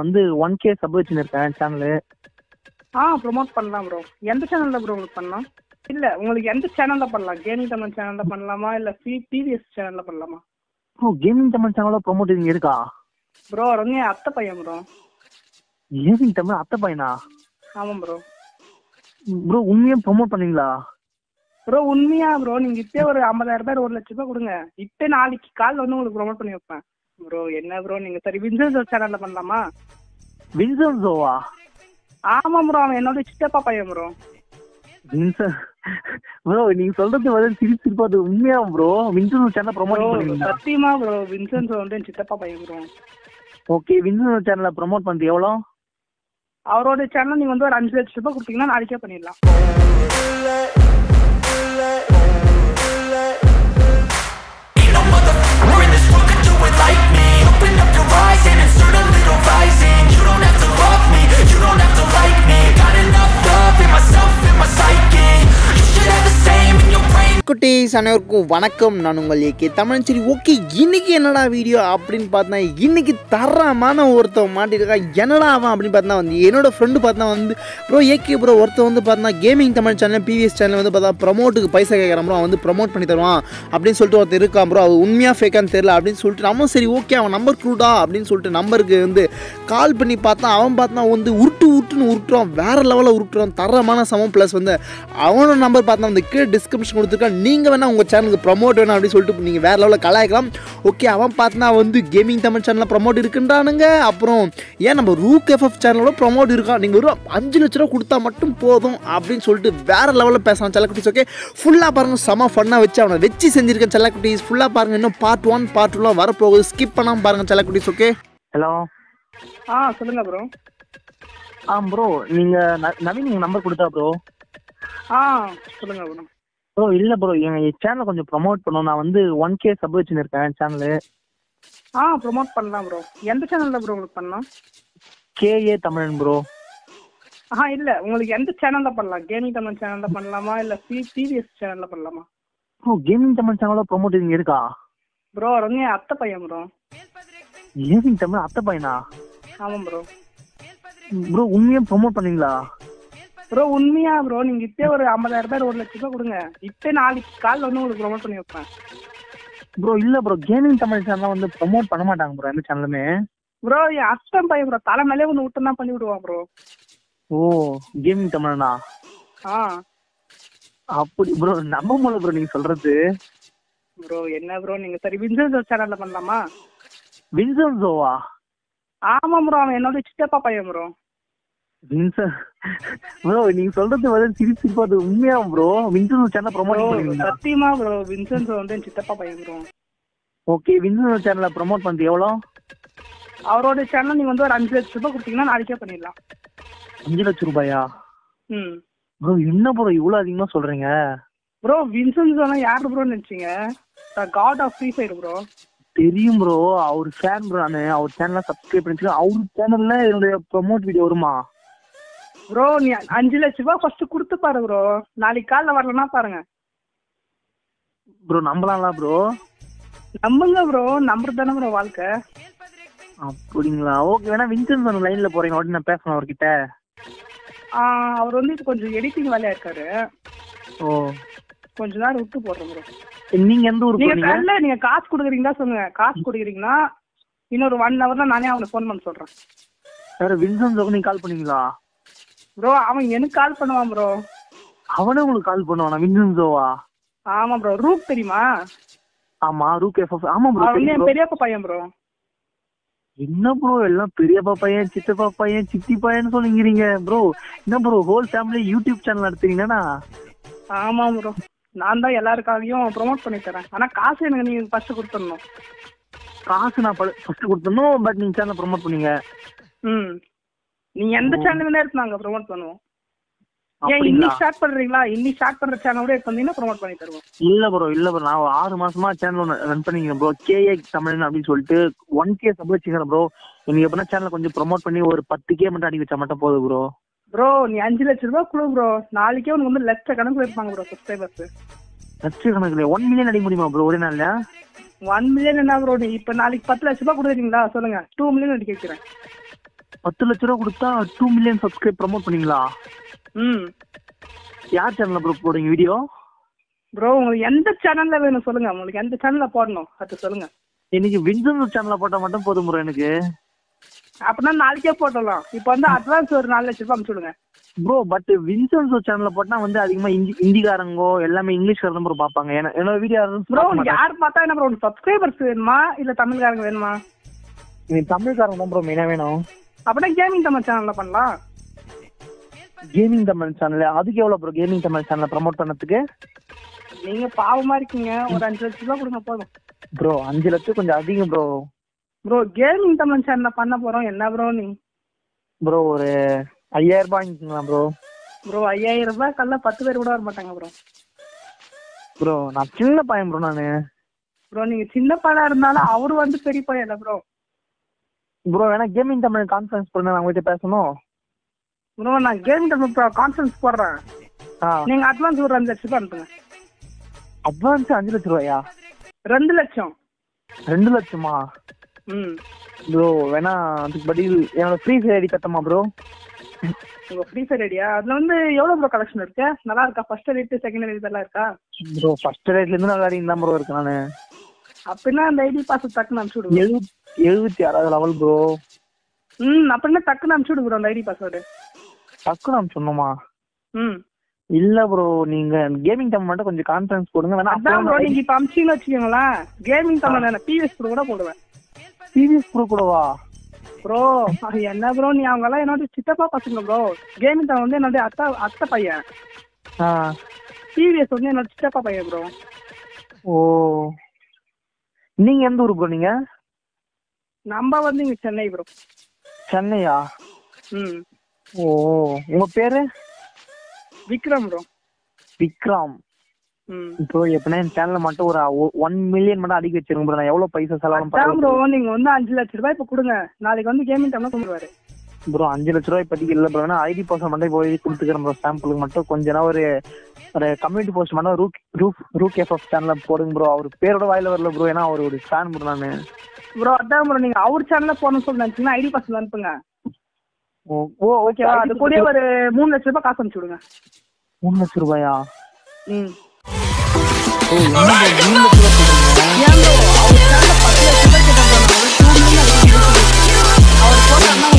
வந்து 1k sub வச்சிருக்கேன் சேனல்ல. ப்ரோமோட் பண்ணலாம் ப்ரோ. எந்த சேனல்ல ப்ரோ உங்களுக்கு பண்ணலாம்? இல்ல உங்களுக்கு எந்த சேனல்ல பண்ணலாம்? கேமிங் தமிழ் சேனல்ல பண்ணலாமா இல்ல பிவிஎஸ் சேனல்ல பண்ணலாமா? கேமிங் தமிழ் சேனல்ல ப்ரோமோட்டிங் இருக்கா ப்ரோ? நீங்க அத்தை பையன் ப்ரோ. கேமிங் தமிழ் அத்தை பையனா? ஆமா ப்ரோ. ப்ரோ உண்மையா ப்ரோமோட் பண்ணீங்களா ப்ரோ? உண்மையா ப்ரோ. நீங்க இப்பே ஒரு 50,000 1 லட்சம் ரூபாய் கொடுங்க, இப்பே நாளைக்கு கால் வந்து உங்களுக்கு ப்ரோமோட் பண்ணி வைப்பேன் ப்ரோ. என்ன ப்ரோ நீங்க? சரி வின்சன்ஸோ சேனல்ல பண்ணலாமா? வின்சன்ஸோவா? ஆமா ப்ரோ, அவன் என்னோட சித்தப்பா பையன் ப்ரோ. ப்ரோ நீங்க சொல்றது வந்து சிரிச்சிருப்பா, அது உண்மையா ப்ரோ? வின்சன்ஸோ சேனல் ப்ரோமோட் பண்ணுவீங்களா? சத்தியமா ப்ரோ, வின்சன்ஸோ வந்து என் சித்தப்பா பையன் ப்ரோ. ஓகே, வின்சன்ஸோ சேனலை ப்ரோமோட் பண்ணிட்டு எவ்வளோ? அவரோட சேனல் நீங்க வந்து ஒரு 5 லட்சம் ரூபாய் கொடுத்தீங்கன்னா நாளைக்கே பண்ணிடலாம். குட்டீஸ் அனைவருக்கும் வணக்கம், நான் உங்கள் ஏகே தமிழன். சரி ஓகே, இன்னைக்கு என்னடா வீடியோ அப்படின்னு பார்த்தா, இன்னைக்கு தரமான ஒருத்தன் மாட்டிருக்கான். என்னடா ஆவான் அப்படின்னு பார்த்தா, வந்து என்னோட ஃப்ரெண்டு பார்த்தா வந்து ப்ரோ ஏகே ப்ரோ ஒருத்தன் வந்து பார்த்தா gaming Tamil channel PVS channel வந்து பார்த்தா ப்ரமோட்டுக்கு பைசா கேட்குறான் ப்ரோ, அவன் வந்து ப்ரமோட் பண்ணி தருவான் அப்படின்னு சொல்லிட்டு ஒருத்தர் இருக்கான் ப்ரோ. அது உண்மையாக ஃபேக்கான்னு தெரில அப்படின்னு சொல்லிட்டு நம்ம சரி ஓகே அவன் நம்பர் க்ரூடா அப்படின்னு சொல்லிட்டு நம்பருக்கு வந்து கால் பண்ணி பார்த்தா, அவன் பார்த்தா வந்து உருட்டுன்னு உருட்டுறான், வேறு லெவலில் உருட்டுறான், தரமான சமம். ப்ளஸ் வந்து அவனோட நம்பர் பார்த்தா வந்து கீழே டிஸ்கிரிப்ஷன் கொடுத்துருக்கான், நீங்கள் வேணால் உங்கள் சேனலுக்கு ப்ரமோட் வேணும் அப்படின்னு சொல்லிட்டு நீங்கள் வேறு லெவலில் கலாய்க்கலாம். ஓகே, அவன் பார்த்தா வந்து கேமிங் தமிழ் சேனலில் ப்ரமோட் இருக்குன்றானுங்க. அப்புறம் ஏன் நம்ம ரூக் எஃப்எஃப் சேனலோட ப்ரமோட் இருக்கா, நீங்கள் ஒரு 5 லட்ச ரூபா கொடுத்தா மட்டும் போதும் அப்படின்னு சொல்லிட்டு வேறு லெவலில் பேசலாம் செல்லக்குட்டீஸ். ஓகே, ஃபுல்லாக பாருங்கள், செம ஃபன்னாக வச்சு அவனை வச்சு செஞ்சுருக்கேன் செல்லக்குட்டீஸ். ஃபுல்லாக பாருங்கள், இன்னும் பார்ட் 1 பார்ட் 2லாம் வரப்போகுது, ஸ்கிப் பண்ணாமல் பாருங்கள் செல்லக்குட்டீஸ். Okay hello. சொல்லுங்கள் ப்ரோ. ப்ரோ நீங்கள் நவீன் உங்கள் நம்பர் கொடுத்தா ப்ரோ? சொல்லுங்கள் ப்ரோ. ப்ரோ இல்லை ப்ரோ, என் சேனலை கொஞ்சம் ப்ரமோட் பண்ணணும், நான் வந்து 1k சப் வச்சுருக்கேன் சேனலு. ப்ரமோட் பண்ணலாம் ப்ரோ. எந்த சேனலில் ப்ரோ உங்களுக்கு பண்ணலாம்? கேஏ தமிழன் ப்ரோ. இல்லை உங்களுக்கு எந்த சேனலில் பண்ணலாம்? கேமிங் தமிழ் சேனலில் பண்ணலாமா இல்லை பிவிஎஸ் சேனலில் பண்ணலாமா? கேமிங் தமிழ் சேனலில் ப்ரமோட்டிங் இருக்கா ப்ரோ? நீங்கள் அத்தை பையன் ப்ரோ. கேமிங் தமிழ் அத்தை பையனா? ஆமாம் ப்ரோ. ப்ரோ உண்மையாக ப்ரமோட் பண்ணீங்களா ப்ரோ? உண்மையா ப்ரோ. நீங்க இப்பே ஒரு 50,000 1 லட்சம் ரூபாய் கொடுங்க, இப்பே நாளைக்கு கால் வந்து உங்களுக்கு ப்ரமோட் பண்ணி வைப்பேன் ப்ரோ. இல்ல ப்ரோ, கேமிங் தமிழ் சேனல் வந்து ப்ரமோட் பண்ண மாட்டாங்க ப்ரோ எந்த சேனலுமே ப்ரோ. என் அஸ்டம் பையன் ப்ரோ, தலை மேலே ஒன்று விட்டுனா பண்ணி விடுவான் ப்ரோ. கேமிங் தமிழ்னா? அப்படி ப்ரோ, நம்ப முடியல ப்ரோ நீங்க சொல்றது ப்ரோ. என்ன ப்ரோ நீங்க? சரி வின்சன்ஸோ சேனல்ல பண்ணலாமா? வின்சன்ஸோவா? ஆமா ப்ரோ, அவன் என்னோட சித்தப்பா பையன் ப்ரோ. ப்ரோ நீங்க சொல்றது வந்து சிரிச்சிருப்பா, அது உண்மையா ப்ரோ? வின்சன்ஸோ சேனல் ப்ரமோட் பண்ணுவீங்களா? சத்தியமா ப்ரோ, வின்சன்ஸோ வந்து என் சித்தப்பா பையன் ப்ரோ. ஓகே, வின்சன்ஸோ சேனலை ப்ரமோட் பண்ணிட்டு எவ்வளோ? அவரோட சேனல் நீங்க வந்து ஒரு 5 லட்ச ரூபாய் கொடுத்தீங்கன்னா நாளைக்கே பண்ணிடலாம். 5 லட்ச ரூபாயா? ப்ரோ என்ன ப்ரோ இவ்வளோ அதிகமாக சொல்றீங்க ப்ரோ? வின்சன்ஸோனா யாரு ப்ரோ நினைச்சீங்க? God of free fire bro. தெரியும் ப்ரோ, அவர் ஃபேன் ப்ரோ. நான் அவர் சேனல்லாம் சப்ஸ்கிரைப் பண்ணிட்டு, அவர் சேனல்ல என்னுடைய ப்ரமோட் வீடியோ வருமா ப்ரோ? நீ 5 லட்ச ரூபா ஃபர்ஸ்ட் கொடுத்து பாரு ப்ரோ, நாளைக்கு காலைல வரலன்னா பாருங்க ப்ரோ. நம்பலாம்ல ப்ரோ? நம்புங்க ப்ரோ, நம்புறது தானே ப்ரோ வாழ்க்கை. அப்படிங்களா? ஓகே, வேணா வின்சன்ஸ் ஒரு லைன்ல போறீங்க, உடனே நான் பேசணும் அவர்கிட்ட. அவர் வந்து இப்போ கொஞ்சம் எடிட்டிங் வேலையா இருக்காரு. கொஞ்ச நேரம் விட்டு போடுறோம் ப்ரோ. நீங்க எந்த ஊர் போறீங்க? நீங்க காசு கொடுக்குறீங்களா சொல்லுங்க. காசு கொடுக்குறீங்கன்னா இன்னொரு 1 ஹவர்ல நானே அவனுக்கு ஃபோன் பண்ண சொல்றேன். வேற வின்சன்ஸ் ஓகே, நீங்க கால் பண்ணீங்களா ப்ரோ? அவன் எனக்கு கால் பண்ணுவான் ப்ரோ. அவனே உங்களுக்கு கால் பண்ணுவானா வின்சன்ஸோவா? ஆமா ப்ரோ. ரூக் தெரியுமா? ஆமா ரூக் எஃப். ஆமா ப்ரோ. அவன் பெரியப்பா பையன் ப்ரோ. என்ன ப்ரோ எல்லாம் பெரியப்பா பையன், சித்தப்பா பையன், சித்தி பையன்னு சொல்லிங்கிறீங்க ப்ரோ? என்ன bro whole family YouTube channel எடுத்தீங்கன்னா? ஆமா ப்ரோ, நான் தான் எல்லாருக்காகவும் ப்ரமோட் பண்ணி தரேன். ஆனா காசு எனக்கு நீங்க ஃபர்ஸ்ட் கொடுத்துடணும். காசு நான் ஃபர்ஸ்ட் கொடுத்துடணும், பட் நீங்க சேனல் ப்ரமோட் பண்ணீங்க. நீங்க எந்த சேனல்ல இருந்தாங்க ப்ரோமோட் பண்ணுவோம். ஏன் இன்னி ஸ்டார்ட் பண்றீங்களா? இன்னி ஸ்டார்ட் பண்ற சேனலோட எடுத்து வந்தீங்கன்னா ப்ரோமோட் பண்ணி தருவோம். இல்ல ப்ரோ, இல்ல ப்ரோ, நான் 6 மாசமா சேனல் ரன் பண்ணிங்க ப்ரோ, கேஏ தமிழன் அப்படின்னு சொல்லிட்டு. 1k சப் வச்சுக்கிறேன் ப்ரோ. நீங்க எப்படின்னா சேனலை கொஞ்சம் ப்ரோமோட் பண்ணி ஒரு 10k மட்டும் அடி வச்சா மட்டும் போதும் ப்ரோ. ப்ரோ நீ 5 லட்ச ரூபா குடு ப்ரோ, நாளைக்கே உனக்கு வந்து லட்ச கணக்குல இருப்பாங்க ப்ரோ சப்ஸ்கிரைபர்ஸ். லட்ச கணக்குல 1 மில்லியன் அடி முடியுமா ப்ரோ ஒரே நாள்ல? 1 மில்லியன் என்ன ப்ரோ? நீ இப்ப நாளைக்கு 10 லட்ச ரூபா கொடுக்குறீங்களா சொல்லுங்க, 2 மில்லியன் அடி கேட்கிறேன். 10 லட்சம் கொடுத்தா 2 மில்லியன் சப்ஸ்கிரைப் ப்ரோமோட் பண்ணீங்களா? ம். யார் சேனல்ல ப்ரோ போடுங்க வீடியோ? ப்ரோ உங்களுக்கு எந்த சேனல்ல வேணும் சொல்லுங்க. உங்களுக்கு எந்த சேனல்ல போடணும் அது சொல்லுங்க. எனக்கு விஞ்சன் சேனல்ல போட்டா மட்டும் போதும் ப்ரோ எனக்கு. அப்பனா நாளைக்கே போடலாம். இப்போ வந்து அட்வான்ஸ் ஒரு 4 லட்சம் ரூபாய் அனுப்பிச்சுடுங்க. ப்ரோ பட் வின்சன்ஸ் சேனல்ல போட்டா வந்து அதிகமா இந்திகாரங்கோ எல்லாமே இங்கிலீஷ் வரதும் ப்ரோ பாப்பாங்க. என்னோட வீடியோ ப்ரோ யார் பார்த்தா என்ன ப்ரோ சப்ஸ்கிரைபர்ஸ் வேணுமா இல்ல தமிழ்காரங்க வேணுமா? நீ தமிழ்காரங்க தான் ப்ரோ மெயினா வேணும். அப்பனா கேமிங் தமிழ் சேனல்ல பண்ணலாம். கேமிங் தமிழ் சேனல்ல அதுக்கு எவ்வளவு ப்ரோ கேமிங் தமிழ் சேனல்ல ப்ரோமோட் பண்ணதுக்கு? நீங்க பாவமா இருக்கீங்க. ஒரு 5 லட்சம் ரூபாய் கொடுங்க போதும். ப்ரோ 5 லட்சம் கொஞ்சம் அதிகம் ப்ரோ. ப்ரோ கேமிங் தமிழ் சேனல்ல பண்ண போறோம் என்ன ப்ரோ நீ? ப்ரோ ஒரு 5000 ரூபாய் வாங்கிக்கலாம் ப்ரோ. ப்ரோ 5000 ரூபாய் கல்ல 10 பேர் கூட வர மாட்டாங்க ப்ரோ. ப்ரோ நான் சின்ன பையன் ப்ரோ. நானு ப்ரோ நீங்க சின்ன பையனா இருந்தாலும் அவரு வந்து பெரிய பையன் இல்ல ப்ரோ. ப்ரோ வேணா கேமிங் தமிழ் கான்ஃபரன்ஸ் போடுங்க. நான் உங்ககிட்ட பேசணும் ப்ரோ. நான் கேமிங் தமிழ் கான்ஃபரன்ஸ் போடுறேன். நீங்க அட்வான்ஸ் ஒரு 5 லட்சம் ரூபாய் அனுப்புங்க. அட்வான்ஸ் 5 லட்சம் ரூபாயா? 2 லட்சம். 2 லட்சமா? ம். ப்ரோ வேணா அதுக்கு பதில் என்னோட ஃப்ரீ ஃபயர் ஐடி கட்டமா ப்ரோ? உங்க ஃப்ரீ ஃபயர் ஐடியா அதுல வந்து எவ்வளவு ப்ரோ கலெக்ஷன் இருக்கு? நல்லா இருக்கா? ஃபர்ஸ்ட் ரேட் செகண்ட் ரேட் எல்லாம் இருக்கா? ப்ரோ ஃபர்ஸ்ட் ரேட்ல இருந்து நல்லா தான் ப்ரோ இருக்கு. நானு அப்படின்னா அந்த ஐடி பாஸ் டக்குன்னு அனுப்பிச்சு விடுங்க. 76 லெவல் ப்ரோ. ம். அப்படின்னா டக்குன்னு அனுப்பிச்சு விடுங்க ப்ரோ. அந்த ஐடி பாஸ்வேர்டு டக்குன்னு அனுப்பிச்சுணுமா? ம். இல்ல ப்ரோ நீங்க கேமிங் தமிழ் மட்டும் கொஞ்சம் கான்ஃபரன்ஸ் போடுங்க. வேணா அதான் ப்ரோ நீங்க இப்ப அனுப்பிச்சிங்கன்னு வச்சுக்கோங்களா. கேமிங் தமிழ் நான் பிவிஎஸ் கூட போடுவேன். பிவிஎஸ் கூடவா ப்ரோ? என்ன ப்ரோ நீ அவங்கெல்லாம் என்னோட சித்தப்பா பசங்க ப்ரோ. கேமிங் தான் வந்து என்னோட அத்தை பையன். டிவிஎஸ் வந்து என்னோட சித்தப்பா பையன் ப்ரோ. ஓ நீங்க எந்த ஊரு ப்ரோ? நீங்க நம்ம வந்து இங்க சென்னை ப்ரோ. சென்னையா? ம். ஓ உங்க பேரு? விக்ரம் ப்ரோ. விக்ரம். ம். இப்போ எப்பனா இந்த சேனல்ல மட்டும் ஒரு 1 மில்லியன் மட்டும் அடிக்க வச்சிருங்க ப்ரோ. நான் எவ்வளவு பைசா செலவு பண்ணலாம் ப்ரோ? நீங்க வந்து 5 லட்சம் ரூபாய் இப்ப கொடுங்க. நாளைக்கு வந்து கேமிங் டைம்ல கொடுத்துருவாரு ப்ரோ. 5 லட்சம் ரூபாய் இப்படிக்கு இல்ல ப்ரோ. நான் ஐடி போஸ்ட் மட்டும் போய் கொடுத்துக்கிறேன் ப்ரோ. சாம்பிளுக்கு மட்டும் கொஞ்சனா ஒரு கம்யூனிட்டி போஸ்ட் மட்டும் ரூக் எஃப்எஃப் சேனல்ல போடுங்க ப்ரோ. அவர் பேரோட வாயில வரல ப்ரோ. ஏன்னா அவர் ஒரு ஃபேன் ப்ரோ. நானு ப்ரோ அதான் ப்ரோ நீங்க அவர் சேனல்ல போறன்னு சொன்னீங்கன்னா ஐடி பாஸ்ல அனுப்புங்க. ஓ ஓகேவா? அது கூட ஒரு 3 லட்சம் ரூபாய் காசு அனுப்பிச்சு விடுங்க. 3 லட்சம் ரூபாயா? ம்.